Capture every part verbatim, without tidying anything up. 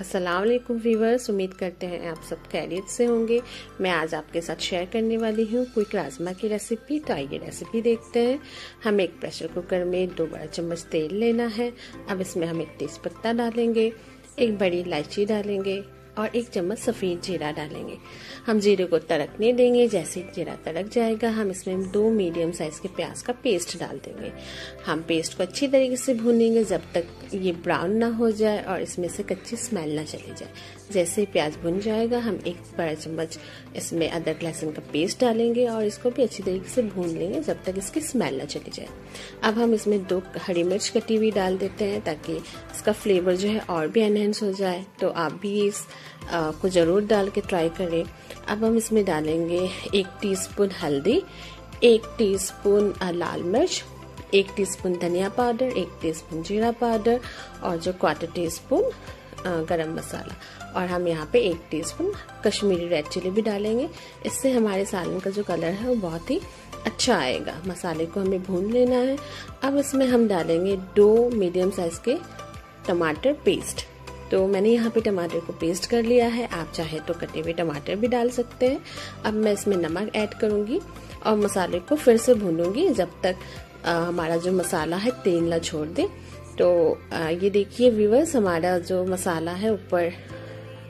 अस्सलाम वालेकुम व्यूअर्स, उम्मीद करते हैं आप सब खैरियत से होंगे। मैं आज आपके साथ शेयर करने वाली हूँ क्विक राजमा की रेसिपी। तो आइए रेसिपी देखते हैं। हमें एक प्रेशर कुकर में दो बड़ा चम्मच तेल लेना है। अब इसमें हम एक तेज पत्ता डालेंगे, एक बड़ी इलायची डालेंगे और एक चम्मच सफ़ेद जीरा डालेंगे। हम जीरे को तड़कने देंगे। जैसे जीरा तड़क जाएगा हम इसमें दो मीडियम साइज़ के प्याज का पेस्ट डाल देंगे। हम पेस्ट को अच्छी तरीके से भूनेंगे जब तक ये ब्राउन ना हो जाए और इसमें से कच्ची स्मेल ना चली जाए। जैसे प्याज भुन जाएगा हम एक बड़ा चम्मच इसमें अदरक लहसुन का पेस्ट डालेंगे और इसको भी अच्छी तरीके से भून लेंगे जब तक इसकी स्मेल ना चली जाए। अब हम इसमें दो हरी मिर्च कटी हुई डाल देते हैं ताकि इसका फ्लेवर जो है और भी एनहेंस हो जाए। तो आप भी इस आ, को ज़रूर डाल के ट्राई करें। अब हम इसमें डालेंगे एक टीस्पून हल्दी, एक टीस्पून लाल मिर्च, एक टीस्पून धनिया पाउडर, एक टीस्पून जीरा पाउडर और जो क्वार्टर टीस्पून गरम मसाला, और हम यहाँ पे एक टीस्पून कश्मीरी रेड चिली भी डालेंगे। इससे हमारे सालन का जो कलर है वो बहुत ही अच्छा आएगा। मसाले को हमें भून लेना है। अब इसमें हम डालेंगे दो मीडियम साइज़ के टमाटर पेस्ट। तो मैंने यहाँ पे टमाटर को पेस्ट कर लिया है। आप चाहे तो कटे हुए टमाटर भी डाल सकते हैं। अब मैं इसमें नमक ऐड करूँगी और मसाले को फिर से भूनूंगी जब तक आ, हमारा जो मसाला है तेल ना छोड़ दे। तो आ, ये देखिए व्यूअर्स, हमारा जो मसाला है ऊपर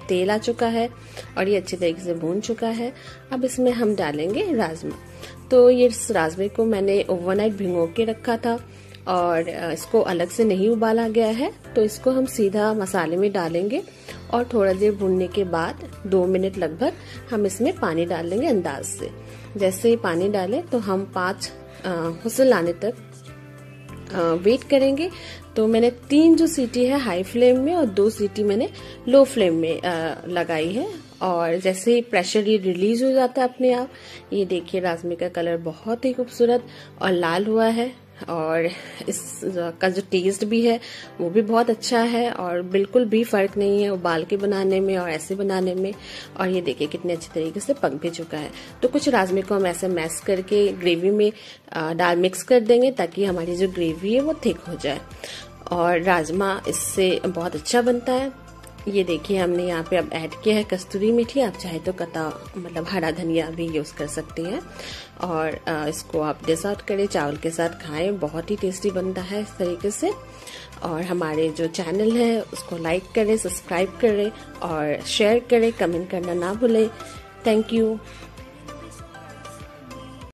तेल आ चुका है और ये अच्छे तरीके से भून चुका है। अब इसमें हम डालेंगे राजमा। तो ये राजमे को मैंने ओवरनाइट भिगो के रखा था और इसको अलग से नहीं उबाला गया है। तो इसको हम सीधा मसाले में डालेंगे और थोड़ा देर भूनने के बाद दो मिनट लगभग हम इसमें पानी डाल देंगे अंदाज से। जैसे ही पानी डालें तो हम पाँच हुसल आने तक वेट करेंगे। तो मैंने तीन जो सीटी है हाई फ्लेम में और दो सीटी मैंने लो फ्लेम में आ, लगाई है। और जैसे ही प्रेशर ये रिलीज हो जाता है अपने आप, ये देखिए राजमे का कलर बहुत ही खूबसूरत और लाल हुआ है और इसका जो टेस्ट भी है वो भी बहुत अच्छा है और बिल्कुल भी फ़र्क नहीं है उबाल के बनाने में और ऐसे बनाने में। और ये देखिए कितने अच्छे तरीके से पक भी चुका है। तो कुछ राजमे को हम ऐसे मैश करके ग्रेवी में डाल मिक्स कर देंगे ताकि हमारी जो ग्रेवी है वो थिक हो जाए और राजमा इससे बहुत अच्छा बनता है। ये देखिए हमने यहाँ पे अब ऐड किया है कस्तूरी मेथी। आप चाहे तो कटा मतलब हरा धनिया भी यूज़ कर सकती हैं और इसको आप डिश आउट करें, चावल के साथ खाएं। बहुत ही टेस्टी बनता है इस तरीके से। और हमारे जो चैनल है उसको लाइक करें, सब्सक्राइब करें और शेयर करें। कमेंट करना ना भूलें। Thank you.